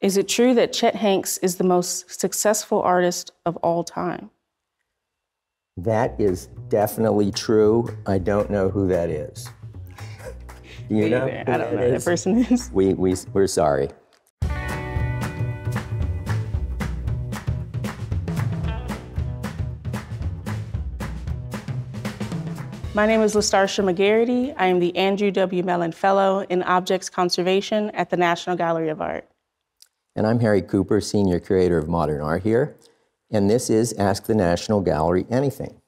Is it true that Chet Hanks is the most successful artist of all time? That is definitely true. I don't know who that is. Do you know? I don't know who that person is. We're sorry. My name is LaStarsha McGarity. I am the Andrew W. Mellon Fellow in Objects Conservation at the National Gallery of Art. And I'm Harry Cooper, Senior Curator of Modern Art here. And this is Ask the National Gallery Anything.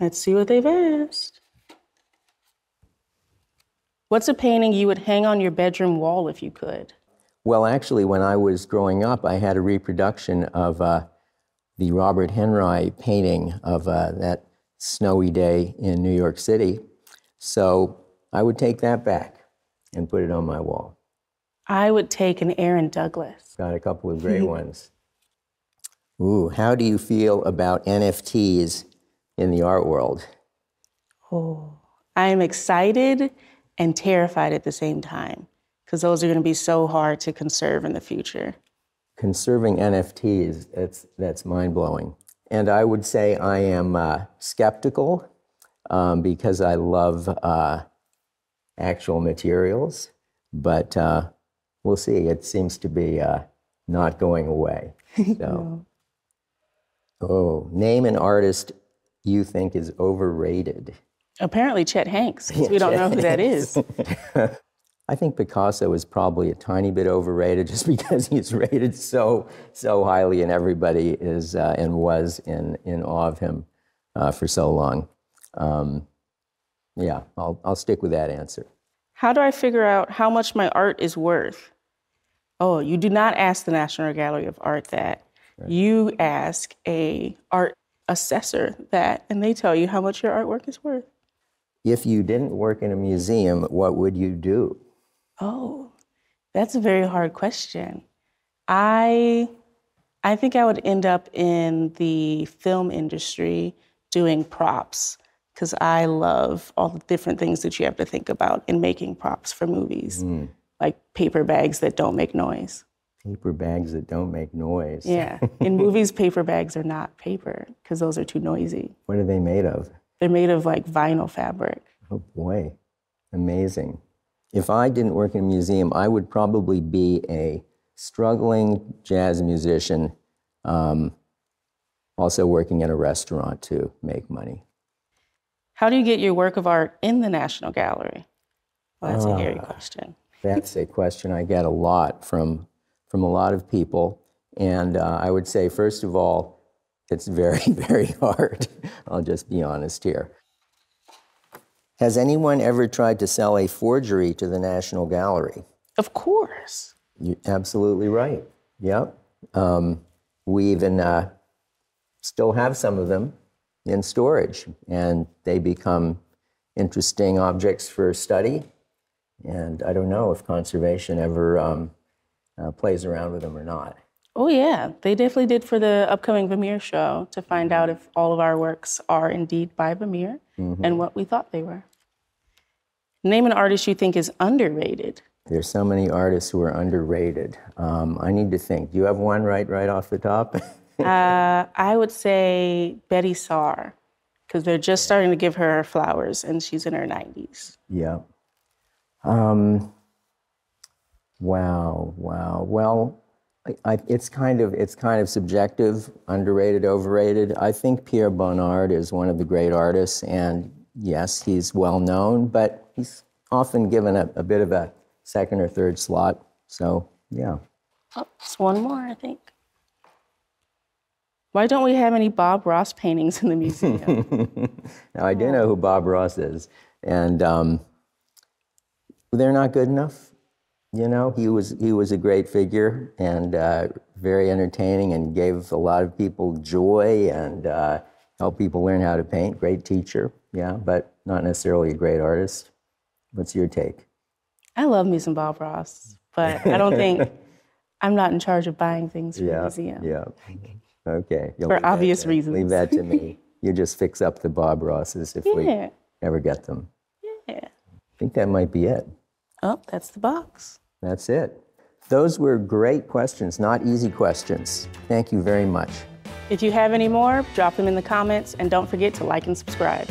Let's see what they've asked. What's a painting you would hang on your bedroom wall if you could? Well, actually, when I was growing up, I had a reproduction of the Robert Henri painting of that snowy day in New York City. So I would take that back and put it on my wall. I would take an Aaron Douglas. Got a couple of great ones. Ooh, how do you feel about NFTs in the art world? Oh, I am excited and terrified at the same time, because those are going to be so hard to conserve in the future. Conserving NFTs, that's mind-blowing. And I would say I am skeptical because I love actual materials, but we'll see. It seems to be not going away. So. No. Oh, name an artist you think is overrated. Apparently Chet Hanks, because we don't know who that is. I think Picasso is probably a tiny bit overrated just because he's rated so highly, and everybody is and was in awe of him for so long. Yeah, I'll stick with that answer. How do I figure out how much my art is worth? Oh, you do not ask the National Gallery of Art that. Right. You ask an art assessor that, and they tell you how much your artwork is worth. If you didn't work in a museum, what would you do? Oh, that's a very hard question. I think I would end up in the film industry doing props, because I love all the different things that you have to think about in making props for movies, like paper bags that don't make noise. Paper bags that don't make noise. Yeah. In movies, paper bags are not paper, because those are too noisy. What are they made of? They're made of, like, vinyl fabric. Oh, boy. Amazing. If I didn't work in a museum, I would probably be a struggling jazz musician, also working at a restaurant to make money. How do you get your work of art in the National Gallery? Well, that's a hairy question. That's a question I get a lot from a lot of people. And I would say, first of all, it's very, very hard. I'll just be honest here. Has anyone ever tried to sell a forgery to the National Gallery? Of course. You're absolutely right. Yep. We even still have some of them in storage, and they become interesting objects for study. And I don't know if conservation ever plays around with them or not. Oh, yeah. They definitely did for the upcoming Vermeer show to find out if all of our works are indeed by Vermeer and what we thought they were. Name an artist you think is underrated. There's so many artists who are underrated. I need to think. Do you have one right off the top? I would say Betty Saar, because they're just starting to give her flowers, and she's in her 90s. Yeah. Wow. Well, it's kind of subjective, underrated, overrated. I think Pierre Bonnard is one of the great artists, and yes, he's well known, but he's often given a bit of a second or third slot. So yeah. Oh, just one more, I think. Why don't we have any Bob Ross paintings in the museum? Now, I do know who Bob Ross is, and they're not good enough. You know, he was a great figure, and very entertaining, and gave a lot of people joy, and helped people learn how to paint. Great teacher, yeah, but not necessarily a great artist. What's your take? I love me some Bob Ross, but I don't think I'm not in charge of buying things for the museum. Yeah, okay. For obvious reasons. Leave that to me. You just fix up the Bob Rosses if we ever get them. Yeah. I think that might be it. Oh, that's the box. That's it. Those were great questions, not easy questions. Thank you very much. If you have any more, drop them in the comments, and don't forget to like and subscribe.